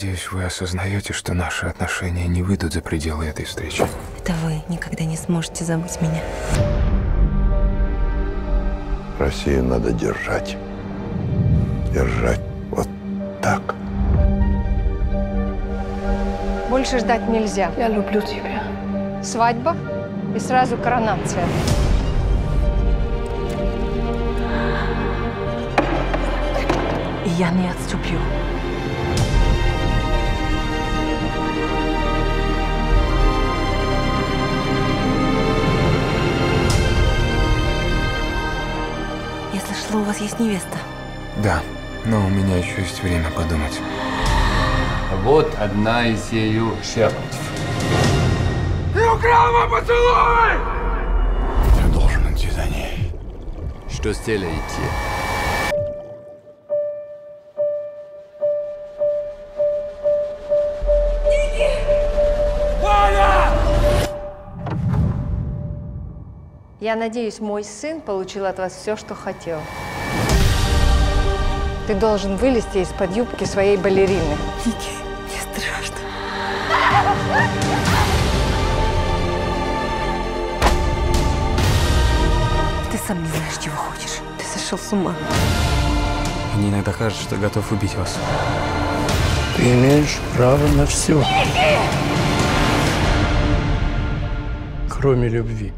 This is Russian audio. Надеюсь, вы осознаете, что наши отношения не выйдут за пределы этой встречи. Это вы никогда не сможете забыть меня. Россию надо держать. Держать вот так. Больше ждать нельзя. Я люблю тебя. Свадьба и сразу коронация. И я не отступлю. Я слышала, у вас есть невеста. Да, но у меня еще есть время подумать. Вот одна из ее жертв. Ты украл мой поцелуй! Я должен идти за ней. Что с теле идти? Я надеюсь, мой сын получил от вас все, что хотел. Ты должен вылезти из-под юбки своей балерины. Ники, мне страшно. Ты сам не знаешь, чего хочешь. Ты сошел с ума. Мне иногда кажется, что готов убить вас. Ты имеешь право на все. Ники! Кроме любви.